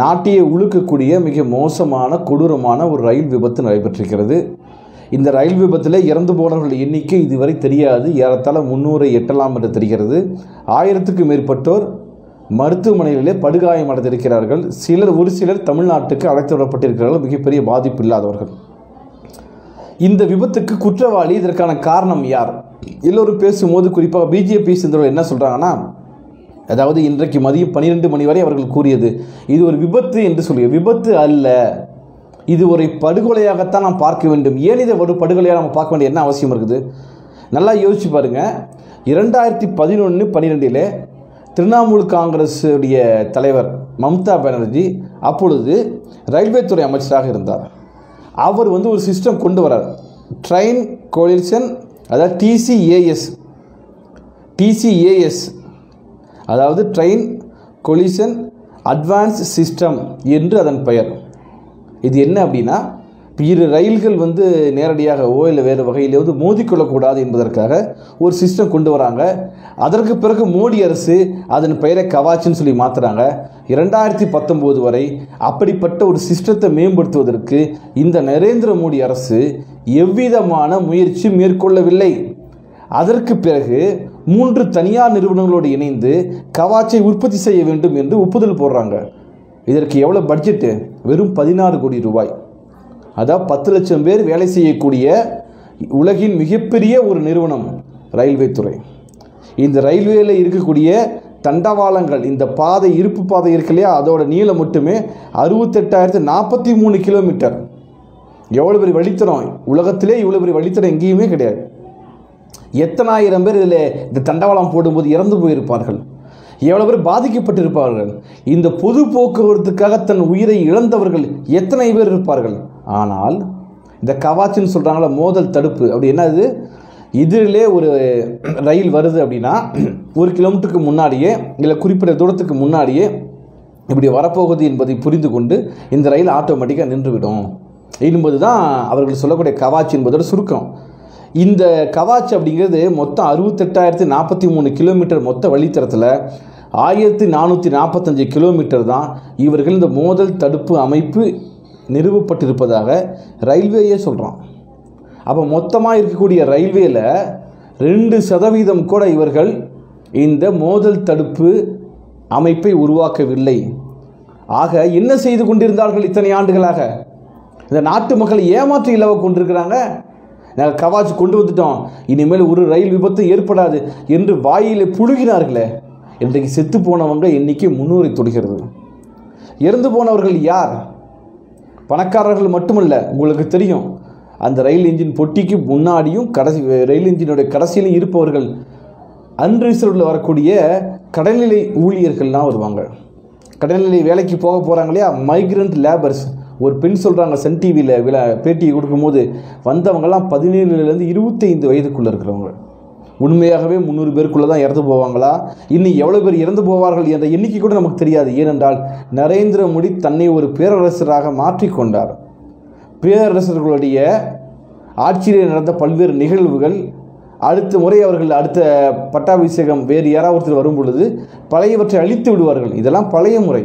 நாட்டியை உழுக்கக்கூடிய மிக மோசமான கொடூரமான ஒரு ரயில் விபத்து நடைபெற்றிருக்கிறது. இந்த ரயில் விபத்தில் இறந்து போனவர்கள் எண்ணிக்கை இதுவரை தெரியாது, ஏறத்தாழ 300 எட்டலாம் என்று தெரிகிறது. 1000க்கும் மேற்பட்டோர் மருத்துவமனைகளிலே படுகாயமடைந்திருக்கிறார்கள். ஒரு சிலர் தமிழ்நாட்டுக்கு அழைத்து வரப்பட்டிருக்கிறார்கள், மிகப்பெரிய பாதிப்பு இல்லாதவர்கள். இந்த விபத்துக்கு குற்றவாளி, இதற்கான காரணம் யார்? எல்லோரும் பேசும்போது குறிப்பாக பிஜேபி சிந்தர்கள் என்ன சொல்கிறாங்கன்னா, அதாவது இன்றைக்கு மதியம் 12 மணி வரை அவர்கள் கூறியது இது ஒரு விபத்து என்று சொல்லிய விபத்து அல்ல, இது ஒரு படுகொலையாகத்தான் நாம் பார்க்க வேண்டும். ஏன் இதை ஒரு படுகொலையாக நம்ம பார்க்க வேண்டிய என்ன அவசியம் இருக்குது? நல்லா யோசிச்சு பாருங்கள். 2011-12 திரிணாமுல் காங்கிரஸுடைய தலைவர் மம்தா பானர்ஜி அப்பொழுது ரயில்வே துறை அமைச்சராக இருந்தார். அவர் ஒரு சிஸ்டம் கொண்டு வரார், ட்ரெயின் கொலிஷன், அதாவது டிசிஏஎஸ், அதாவது ட்ரெயின் கொலிஷன் அட்வான்ஸ் சிஸ்டம் என்று அதன் பெயர். இது என்ன அப்படின்னா, இரு ரயில்கள் நேரடியாகவோ இல்லை வேறு வகையிலேயாவது மோதிக்கொள்ளக்கூடாது என்பதற்காக ஒரு சிஸ்டம் கொண்டு வராங்க. அதற்கு பிறகு மோடி அரசு அதன் பெயரை கவாச்சின்னு சொல்லி மாற்றுறாங்க. 2019 வரை அப்படிப்பட்ட ஒரு சிஸ்டத்தை மேம்படுத்துவதற்கு இந்த நரேந்திர மோடி அரசு எவ்விதமான முயற்சி மேற்கொள்ளவில்லை. அதற்கு பிறகு 3 தனியார் நிறுவனங்களோடு இணைந்து கவாச்சை உற்பத்தி செய்ய வேண்டும் என்று ஒப்புதல் போடுறாங்க. இதற்கு எவ்வளோ பட்ஜெட்டு? வெறும் 16 கோடி ரூபாய். அதாவது 10 லட்சம் பேர் வேலை செய்யக்கூடிய உலகின் மிகப்பெரிய ஒரு நிறுவனம் ரயில்வே துறை. இந்த ரயில்வேயில் இருக்கக்கூடிய தண்டவாளங்கள், இந்த பாதை, இருப்பு பாதை இருக்கு இல்லையா, அதோட நீளம் மட்டுமே 68,043 கிலோமீட்டர். எவ்வளோ பெரிய வழித்தடம்! உலகத்திலே இவ்வளோ பெரிய வழித்தடம் எங்கேயுமே கிடையாது. எத்தனாயிரம் பேர் இதில் இந்த தண்டவாளம் போடும்போது இறந்து போயிருப்பார்கள், எவ்வளோ பேர் பாதிக்கப்பட்டிருப்பார்கள், இந்த பொது போக்குவரத்துக்காக தன் உயிரை இழந்தவர்கள் எத்தனை பேர் இருப்பார்கள். ஆனால் இந்த கவாச்சின்னு சொல்கிறாங்களா, மோதல் தடுப்பு, அப்படி என்னது, இதிலே ஒரு ரயில் வருது அப்படின்னா 1 கிலோமீட்டருக்கு முன்னாடியே இல்லை குறிப்பிட்ட தூரத்துக்கு முன்னாடியே இப்படி வரப்போகுது என்பதை புரிந்து கொண்டு இந்த ரயில் ஆட்டோமேட்டிக்காக நின்றுவிடும் என்பது தான் அவர்கள் சொல்லக்கூடிய கவாச்சி என்பதோட சுருக்கம். இந்த கவாச் அப்படிங்கிறது மொத்தம் 68,043 கிலோமீட்டர் மொத்த வழித்தரத்தில் 1,445 கிலோமீட்டர் தான் இவர்கள் இந்த மோதல் தடுப்பு அமைப்பு நிறுவப்பட்டிருப்பதாக ரயில்வேயே சொல்கிறான். அப்போ மொத்தமாக இருக்கக்கூடிய ரயில்வேயில் 2% கூட இவர்கள் இந்த மோதல் தடுப்பு அமைப்பை உருவாக்கவில்லை. ஆக என்ன செய்து கொண்டிருந்தார்கள் இத்தனை ஆண்டுகளாக? இந்த நாட்டு மக்களை ஏமாற்றி இலவ கொண்டிருக்கிறாங்க. நாங்கள் கவாச்சு கொண்டு வந்துட்டோம், இனிமேல் ஒரு ரயில் விபத்து ஏற்படாது என்று வாயிலே புழுகினார்களே. இன்றைக்கு செத்து போனவங்க எண்ணிக்கை 300 தொடுகிறது. இறந்து போனவர்கள் யார்? பணக்காரர்கள் மட்டுமல்ல, உங்களுக்கு தெரியும், அந்த ரயில் இன்ஜின் பொட்டிக்கு முன்னாடியும் கடைசி ரயில் இன்ஜினுடைய கடைசியிலும் இருப்பவர்கள், அன்ரிசர்வில் வரக்கூடிய கடல்நிலை ஊழியர்கள்லாம் வருவாங்க. கடல்நிலை வேலைக்கு போக போகிறாங்க இல்லையா, மைக்ரண்ட் லேபர்ஸ். ஒரு பெண் சொல்கிறாங்க, சன் டிவியில் பேட்டியை கொடுக்கும்போது, வந்தவங்கலாம் 17லேருந்து 25 வயதுக்குள்ளே இருக்கிறவங்க. உண்மையாகவே 300 பேருக்குள்ளே தான் இறந்து போவாங்களா? இன்னும் எவ்வளோ பேர் இறந்து போவார்கள் என்ற எண்ணிக்கை கூட நமக்கு தெரியாது. ஏனென்றால் நரேந்திர மோடி தன்னை ஒரு பேரரசராக மாற்றிக்கொண்டார். பேரரசர்களுடைய ஆட்சியிலே நடந்த பல்வேறு நிகழ்வுகள், அடுத்த முறை அவர்கள் அடுத்த பட்டாபிஷேகம் வேறு யாராவது வரும் பொழுது பழையவற்றை அழித்து விடுவார்கள். இதெல்லாம் பழைய முறை.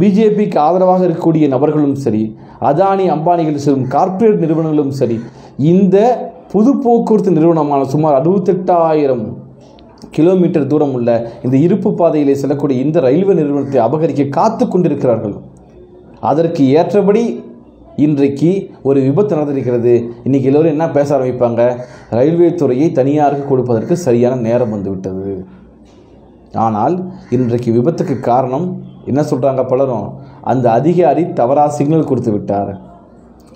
பிஜேபிக்கு ஆதரவாக இருக்கக்கூடிய நபர்களும் சரி, அதானி அம்பானிகள் செல்லும் கார்ப்பரேட் நிறுவனங்களும் சரி, இந்த பொது போக்குவரத்து நிறுவனமான சுமார் 68,000 கிலோமீட்டர் தூரம் உள்ள இந்த இருப்பு பாதையிலே செல்லக்கூடிய இந்த ரயில்வே நிறுவனத்தை அபகரிக்க காத்து கொண்டிருக்கிறார்கள். அதற்கு ஏற்றபடி இன்றைக்கு ஒரு விபத்து நடந்திருக்கிறது. இன்றைக்கி எல்லோரும் என்ன பேச ஆரம்பிப்பாங்க, ரயில்வே துறையை தனியாருக்கு கொடுப்பதற்கு சரியான நேரம் வந்துவிட்டது. ஆனால் இன்றைக்கு விபத்துக்கு காரணம் என்ன சொல்கிறாங்க பலரும், அந்த அதிகாரி தவறாக சிக்னல் கொடுத்து விட்டார்.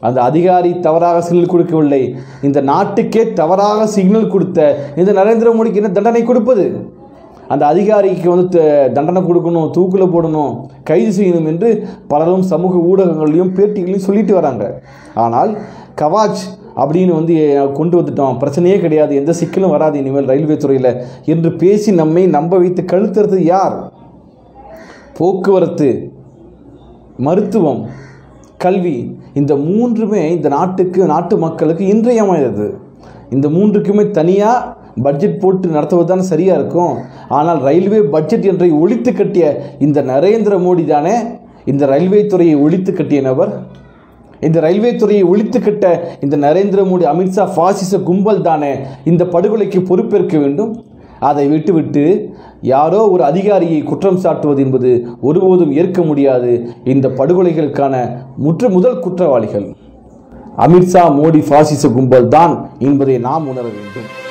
அந்த அதிகாரி தவறாக சிக்னல் கொடுக்கவில்லை, இந்த நாட்டுக்கே தவறாக சிக்னல் கொடுத்த இந்த நரேந்திர மோடிக்கு என்ன தண்டனை கொடுப்பது? அந்த அதிகாரிக்கு வந்து தண்டனை கொடுக்கணும், தூக்குல போடணும், கைது செய்யணும் என்று பலரும் சமூக ஊடகங்களையும் பேட்டிகளையும் சொல்லிட்டு வராங்க. ஆனால் கவாச் அப்படின்னு வந்து கொண்டு வந்துட்டோம், பிரச்சனையே கிடையாது, எந்த சிக்கலும் வராது இனிமேல் ரயில்வே துறையில் என்று பேசி நம்மை நம்ப வைத்து கழுத்துறது யார்? போக்குவரத்து, மருத்துவம், கல்வி இந்த மூன்றுமே இந்த நாட்டு மக்களுக்கு இன்றியமையாதது. இந்த மூன்றுக்குமே தனியாக பட்ஜெட் போட்டு நடத்துவது தான் சரியாக இருக்கும். ஆனால் ரயில்வே பட்ஜெட் என்றை ஒழித்து கட்டிய இந்த நரேந்திர மோடி தானே இந்த ரயில்வே துறையை ஒழித்து கட்டிய நபர். இந்த ரயில்வே துறையை ஒழித்து கட்ட இந்த நரேந்திர மோடி, அமித்ஷா, பாசிச கும்பல் தானே இந்த படுகொலைக்கு பொறுப்பேற்க வேண்டும். அதை விட்டுவிட்டு யாரோ ஒரு அதிகாரியை குற்றம் சாட்டுவது என்பது ஒருபோதும் ஏற்க முடியாது. இந்த படுகொலைகளுக்கான முதல் குற்றவாளிகள் அமித்ஷா, மோடி, பாசிச கும்பல் தான் என்பதை நாம் உணர வேண்டும்.